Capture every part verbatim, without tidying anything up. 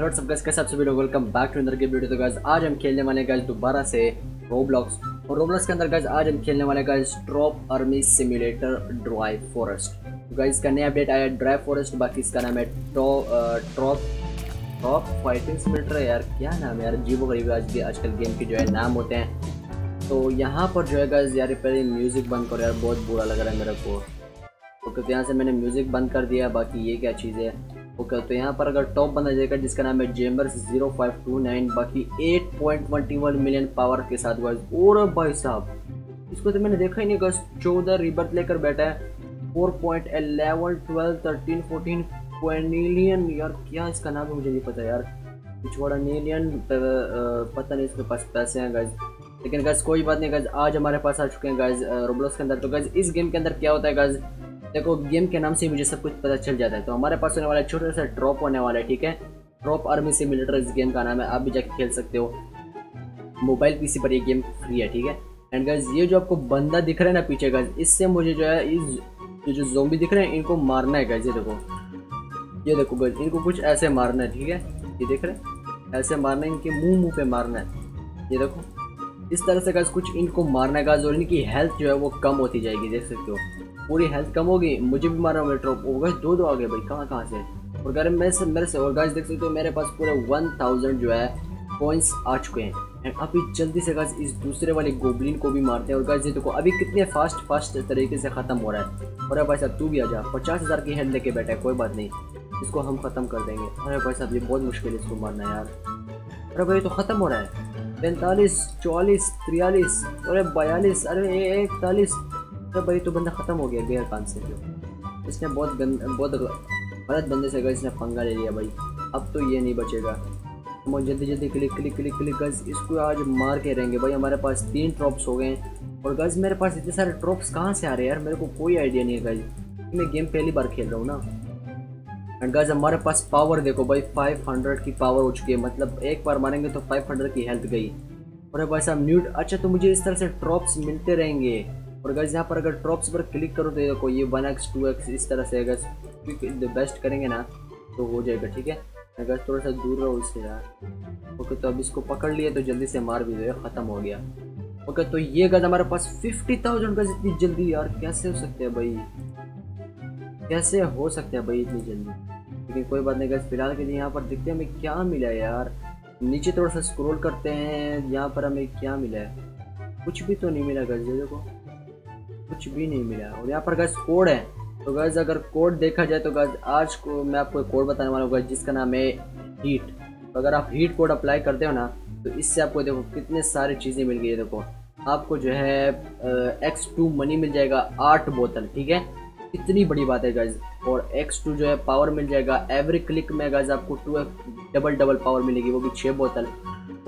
Hello सब guys, कैसे आप सभी लोग, वेलकम बैक टू अंदर के वीडियो। तो गाइस आज हम खेलने वाले गाइस दोबारा से रोब्लॉक्स, और रोब्लॉक्स के अंदर गाइस आज हम खेलने वाले guys troop army simulator dry forest. तो गाइस इसका नया अपडेट आया ड्राई फॉरेस्ट, बाकी इसका नाम है ट्रॉप ट्रॉप फाइटिंग सिमुलेटर है यार, क्या नाम है यार, जीवो गरीब आज के आजकल गेम के जो है नाम होते हैं। तो यहाँ पर जो है गाइस यार पहले म्यूजिक बंद करो यार, बहुत बुरा लग रहा है मेरे को। ओके तो यहाँ से मैंने म्यूजिक बंद कर दिया, बाकी ये क्या चीज़ है। ओके okay, तो यहाँ पर अगर टॉप बंदा जाएगा जिसका नाम है जेमर्स ज़ीरो फाइव टू नाइन, बाकी eight point two one million power के साथ गाइस। और भाई साहब इसको तो मैंने देखा ही नहीं गाइस, चौदह रिबर्थ लेकर बैठा है, four point one one, twelve, thirteen, fourteen million यार, क्या इसका नाम है मुझे नहीं पता यार, पिछवाड़ा मिलियन पता नहीं इसके पास पैसे हैं गाइस। लेकिन गाइस कोई बात नहीं गाइस, आज हमारे पास आ चुके हैं गाइस रोब्लॉक्स के अंदर। तो गाइस इस गेम के अंदर क्या होता है गाइस, देखो गेम के नाम से मुझे सब कुछ पता चल जाता है। तो हमारे पास होने वाला है छोटा सा ड्रॉप होने वाला है, ठीक है, ड्रॉप आर्मी सिमुलेटर इस गेम का नाम है, आप भी जाके खेल सकते हो, मोबाइल पीसी पर ये गेम फ्री है, ठीक है। एंड गाइस ये जो आपको बंदा दिख रहा है ना पीछे गाइस, इससे मुझे जो है इस जो, जो ज़ॉम्बी दिख रहे हैं इनको मारना है गाइस। ये देखो ये देखो गाइस, इनको कुछ ऐसे मारना है, ठीक है, ये देख रहे ऐसे मारना है, इनके मुँह मुँह पर मारना है, ये देखो इस तरह से गाइस कुछ इनको मारना है गाइस। और इनकी हेल्थ जो है वो कम होती जाएगी, देख सकते हो पूरी हेल्थ कम होगी, मुझे भी मारा मेरे ट्रॉप हो गए, दो दो आ गए भाई कहाँ कहाँ से, और गाइस मेरे से मेरे से और गाइस देख सकते हो मेरे पास पूरे वन थाउज़ेंड जो है पॉइंट्स आ चुके हैं। एंड अभी जल्दी से गाइस इस दूसरे वाले गोब्लिन को भी मारते हैं। और गाइस ये देखो अभी कितने फास्ट फास्ट तरीके से ख़त्म हो रहा है। और भाई साहब तू भी आ जा, पचास हज़ार की हेल्थ लेके बैठा है, कोई बात नहीं, इसको हम ख़त्म कर देंगे। अरे भाई साहब ये बहुत मुश्किल है इसको मारना है यार, अरे भाई तो ख़त्म हो रहा है, पैंतालीस, चौवालीस, तिरालीस, अरे बयालीस, अरे इकतालीस, तो भाई तो बंदा ख़त्म हो गया गैर काम से, जो इसने बहुत गंद बहुत गलत बंदे से गाइस इसने पंगा ले लिया भाई, अब तो ये नहीं बचेगा। हम जल्दी जल्दी click click click click guys इसको आज मार के रहेंगे भाई। हमारे पास तीन ट्रॉप्स हो गए हैं। और गाइस मेरे पास इतने सारे ट्रॉप्स कहाँ से आ रहे हैं यार, मेरे को कोई आइडिया नहीं है गाइस, मैं गेम पहली बार खेल रहा हूँ ना। एंड गाइस हमारे पास पावर देखो भाई, फाइव हंड्रेड की पावर हो चुकी है, मतलब एक बार मारेंगे तो फाइव हंड्रेड की हेल्थ गई। और भाई साहब न्यूट, अच्छा तो मुझे इस तरह से ट्रॉप्स मिलते रहेंगे। और गाइस यहाँ पर अगर ट्रॉप्स पर क्लिक करो तो देखो ये वन एक्स टू एक्स इस तरह से गाइस द बेस्ट करेंगे ना तो हो जाएगा, ठीक है। अगर थोड़ा सा दूर रहो इससे यार। ओके तो अब इसको पकड़ लिए तो जल्दी से मार भी दो, ख़त्म हो गया। ओके तो ये गाइस हमारे पास फिफ्टी थाउजेंड गाइस, इतनी जल्दी यार कैसे हो सकते हैं भाई, कैसे हो सकते हैं भाई इतनी जल्दी। लेकिन कोई बात नहीं गाइस, फिलहाल के लिए यहाँ पर देखते हैं हमें क्या मिला है यार। नीचे थोड़ा सा स्क्रोल करते हैं, यहाँ पर हमें क्या मिला है, कुछ भी तो नहीं मिला गाइस, ये देखो कुछ भी नहीं मिला। और यहाँ पर गाइस कोड है, तो गाइस अगर कोड देखा जाए तो गाइस आज को मैं आपको कोड बताने वाला हूँ गाइस जिसका नाम है हीट। तो अगर आप हीट कोड अप्लाई करते हो ना तो इससे आपको देखो कितने सारी चीज़ें मिल गई है। देखो आपको जो है एक्स टू मनी मिल जाएगा, आठ बोतल, ठीक है, इतनी बड़ी बात है गाइस। और एक्स टू जो है पावर मिल जाएगा, एवरी क्लिक में गाइस आपको टू डबल डबल पावर मिलेगी, वो भी छः बोतल।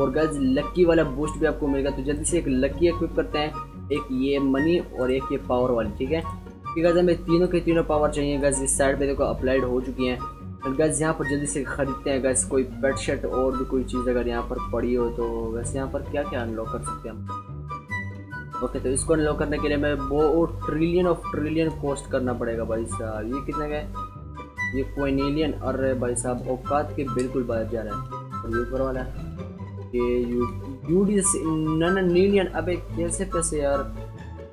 और गाइस लक्की वाला बूस्ट भी आपको मिलेगा। तो जल्दी से एक लक्की एक्विप करते हैं, एक ये मनी और एक ये पावर वाली, ठीक है। ठीक है हमें तीनों के तीनों पावर चाहिए गाइस, इस साइड पे देखो अप्लाइड हो चुकी हैं। और गाइस यहाँ पर जल्दी से खरीदते हैं गाइस कोई पेट शर्ट और भी कोई चीज़ अगर यहाँ पर पड़ी हो तो। वैसे यहाँ पर क्या क्या अनलॉक कर सकते हैं हम, ओके तो इसको अनलॉक करने के लिए मैं वो ट्रिलियन ऑफ ट्रिलियन कॉस्ट करना पड़ेगा भाई साहब। ये कितने गए, ये क्विनिलियन, अरे भाई साहब औकात के बिल्कुल बाहर जा रहा है। और ये ऊपर वाला यू यू डी सी नीलियन, अबे कैसे कैसे यार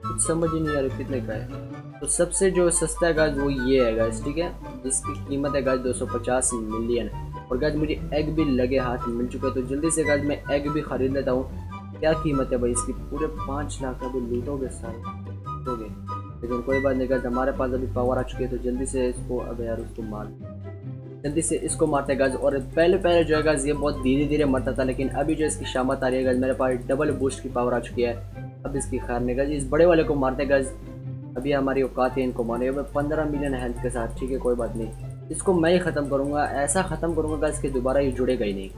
कुछ समझ ही नहीं यार कितने का है। तो सबसे जो सस्ता है गाइस वो ये है गाइस, ठीक है, जिसकी कीमत है गाइस दो सौ पचास मिलियन। और गाइस मुझे एग भी लगे हाथ मिल चुका है, तो जल्दी से गाइस मैं एग भी ख़रीद लेता हूँ। क्या कीमत है भाई इसकी, पूरे पाँच लाख अभी लूटोगे सारे लूटोगे, लेकिन कोई बात नहीं गाइस हमारे पास अभी पावर आ चुकी है। तो जल्दी से इसको, अब यार उसको मार, जल्दी से इसको मारते हैं गाइस। और पहले पहले जो है गाइस ये बहुत धीरे धीरे मरता था, लेकिन अभी जो इसकी शामत आ रही है गाइस, मेरे पास डबल बूस्ट की पावर आ चुकी है, अब इसकी खैर नहीं गाइस। इस बड़े वाले को मारते हैं गाइस, अभी हमारी औकात है इनको मारने में, पंद्रह मिलियन हेल्थ के साथ, ठीक है कोई बात नहीं, इसको मैं ही ख़त्म करूँगा, ऐसा ख़त्म करूँगा गाइस कि दोबारा ये जुड़ेगा ही नहीं।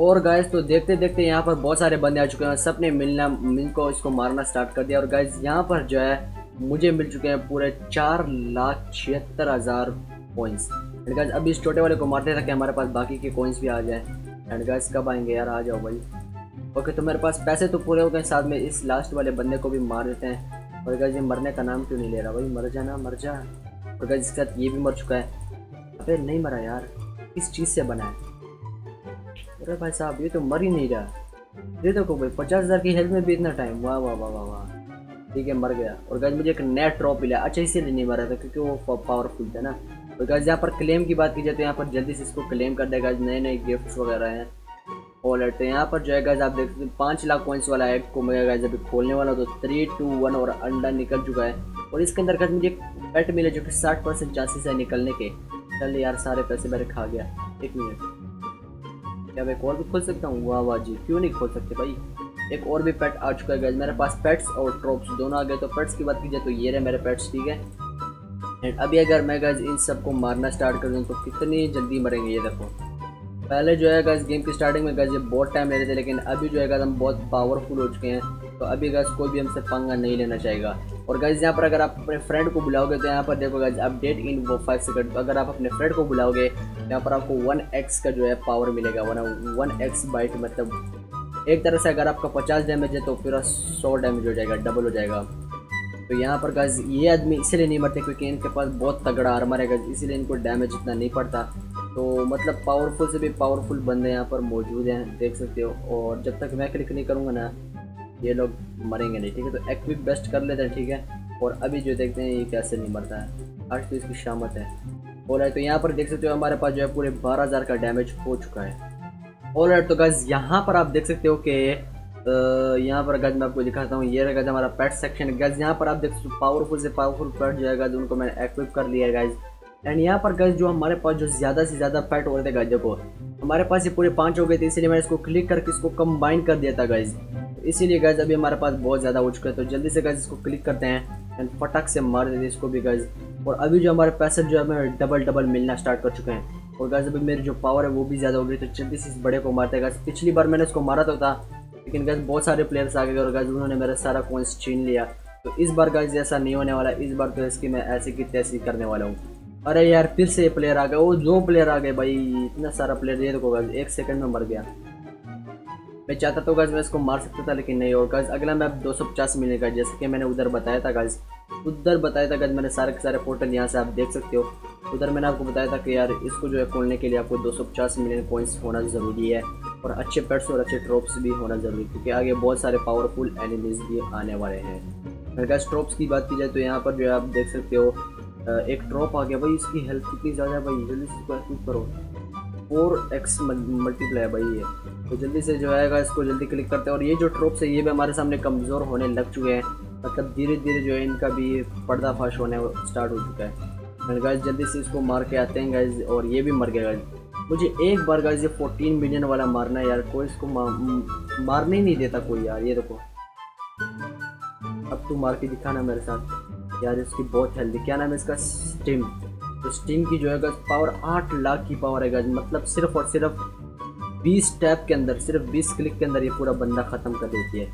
और गाइस तो देखते देखते यहाँ पर बहुत सारे बंदे आ चुके हैं, सब ने मिलना इनको इसको मारना स्टार्ट कर दिया। और गाइस यहाँ पर जो है मुझे मिल चुके हैं पूरे चार लाख छिहत्तर हज़ार पॉइंट्स। एंड गाइस अब इस छोटे वाले को मारते ताकि हमारे पास बाकी के कॉइन्स भी आ जाए। एंड गाइस कब आएंगे यार, आ जाओ भाई। ओके तो मेरे पास पैसे तो पूरे हो गए, साथ में इस लास्ट वाले बंदे को भी मार देते हैं। और गाइस ये मरने का नाम क्यों नहीं ले रहा भाई, मर जाना मर जा। और गाइस इसके साथ ये भी मर चुका है, अबे नहीं मरा यार, किस चीज़ से बना है। अरे भाई साहब ये तो मर ही नहीं रहा। ये देखो भाई पचास हज़ार की हेल्थ में भी इतना टाइम, वाह वाह वाह वाह वाह। ठीक है मर गया। और गाइस मुझे एक नया ट्रॉप मिला, अच्छा इसीलिए नहीं मरा था क्योंकि वो पावरफुल था ना। और गाइस यहाँ पर क्लेम की बात की जाए तो यहाँ पर जल्दी से इसको क्लेम कर देगा। नए नए गिफ्ट्स वगैरह हैं। और लेते हैं यहाँ पर जो है गाइस आप देख सकते हैं पाँच लाख पॉइंट्स वाला एड को मैं गाइस अभी खोलने वाला हूँ। तो थ्री टू वन और अंडा निकल चुका है। और इसके अंदर गाइस मुझे एक बेट मिले जो कि साठ परसेंट चांसेस है निकलने के। चल यार सारे पैसे मेरे खा गया। एक मिनट, क्या मैं एक और भी खोल सकता हूँ? वाह वाह जी, क्यों नहीं खोल सकते भाई। एक और भी पेट आ चुका है गाइस मेरे पास, पेट्स और ट्रॉप्स दोनों आ गए। तो पेट्स की बात की जाए तो ये रहे मेरे पेट्स, ठीक है। एंड अभी अगर मैं गाइस इन सबको मारना स्टार्ट कर दूँ तो कितनी जल्दी मरेंगे ये देखो। पहले जो है गाइस गेम की स्टार्टिंग में गाइस ये बहुत टाइम ले रहे थे, लेकिन अभी जो है गाइस हम बहुत पावरफुल हो चुके हैं। तो अभी गाइस कोई भी हमसे पंगा नहीं लेना चाहेगा। और गाइस यहाँ पर अगर आप अपने फ्रेंड को बुलाओगे तो यहाँ पर देखो गाइस अपडेट इन वो फाइव सेकंड। अगर आप अपने फ्रेंड को बुलाओगे यहाँ पर आपको वन एक्स का जो है पावर मिलेगा, वन वन एक्स बाइट। मतलब एक तरह से अगर आपका पचास डैमेज है तो पूरा सौ डैमेज हो जाएगा, डबल हो जाएगा। तो यहाँ पर गाइस ये आदमी इसीलिए नहीं मरते क्योंकि इनके पास बहुत तगड़ा आर्मर है गाइस, इसीलिए इनको डैमेज इतना नहीं पड़ता। तो मतलब पावरफुल से भी पावरफुल बंदे यहाँ पर मौजूद हैं, देख सकते हो। और जब तक मैं क्लिक नहीं करूँगा ना ये लोग मरेंगे नहीं, ठीक है। तो एक्विप बेस्ट कर लेते हैं, ठीक है। और अभी जो देखते हैं ये कैसे नहीं मरता है, आज तो इसकी शामत है। और तो यहाँ पर देख सकते हो हमारे पास जो है पूरे बारह हज़ार का डैमेज हो चुका है। और तो गाइस यहाँ पर आप देख सकते हो कि तो यहाँ पर गाइस मैं आपको दिखाता हूँ, ये रहेगा हमारा पेट सेक्शन। गाइस यहाँ पर आप देख सकते हो पावरफुल से पावरफुल पेट जो है गाइस उनको मैंने एक्विप कर लिया है गाइस। एंड यहाँ पर गाइस जो हमारे पास जो ज़्यादा से ज़्यादा पेट हो रहे थे गाइस, देखो हमारे पास ये पूरे पाँच हो गए थे, इसलिए मैंने इसको क्लिक करके इसको कम्बाइन कर दिया था गाइस। इसीलिए गाइस अभी हमारे पास बहुत ज़्यादा हो चुका है। तो जल्दी से गाइस इसको क्लिक करते हैं एंड फटाक से मार देते हैं इसको भी गाइस। और अभी जो हमारे पैसे जो हमें डबल डबल मिलना स्टार्ट कर चुके हैं। और गाइस अभी मेरी जो पावर है वो भी ज़्यादा हो गई। तो जल्दी से इस बड़े को मारते हैं गाइस। पिछली बार मैंने इसको मारा तो था लेकिन गाइस बहुत सारे प्लेयर्स आ गए और गाइस उन्होंने मेरा सारा कॉइंस छीन लिया। तो इस बार गाइस ऐसा नहीं होने वाला, इस बार तो इसकी मैं ऐसी की तैसी करने वाला हूँ। अरे यार फिर से प्लेयर आ गए, वो दो प्लेयर आ गए भाई, इतना सारा प्लेयर। ये देखो गाइस एक सेकंड में मर गया। मैं चाहता तो गाइस मैं इसको मार सकता था लेकिन नहीं। और गाइस अगला मैप दो सौ पचास मिलेगा, जैसे कि मैंने उधर बताया था गाइस, उधर बताया था गाइस। मैंने सारे के सारे पोर्टल यहाँ से आप देख सकते हो, उधर मैंने आपको बताया था कि यार इसको जो है खोलने के लिए आपको दो सौ पचास मिलियन कॉइंस होना ज़रूरी है और अच्छे पेट्स और अच्छे ट्रॉप्स भी होना ज़रूरी है क्योंकि आगे बहुत सारे पावरफुल एनिमीज भी आने वाले हैं। अगर ट्रॉप्स की बात की जाए तो यहाँ पर जो है आप देख सकते हो एक ट्रॉप आ गया भाई, इसकी हेल्थ कितनी ज़्यादा है भाई, जल्दी से इसको एक्टिव करो। फोर एक्स मल्टीप्लाई भाई ये। तो जल्दी से जो है इसको जल्दी क्लिक करते हैं। और ये जो ट्रॉप्स है ये भी हमारे सामने कमज़ोर होने लग चुके हैं, मतलब धीरे धीरे जो है इनका भी पर्दाफाश होने स्टार्ट हो चुका है। एंड गाइस जल्दी से इसको मार के आते हैं गाइस। और ये भी मर गया गाइस। मुझे एक बार गाइस ये फोर्टीन मिलियन वाला मारना है यार, कोई इसको मा, मारने ही नहीं देता कोई यार। ये देखो अब तू मार के दिखाना मेरे साथ यार, इसकी बहुत हेल्दी। क्या नाम है इसका? स्टीम। तो स्टीम की जो है गाइस पावर आठ लाख की पावर है गाइस, मतलब सिर्फ और सिर्फ बीस टैप के अंदर, सिर्फ बीस क्लिक के अंदर ये पूरा बंदा ख़त्म कर देती है।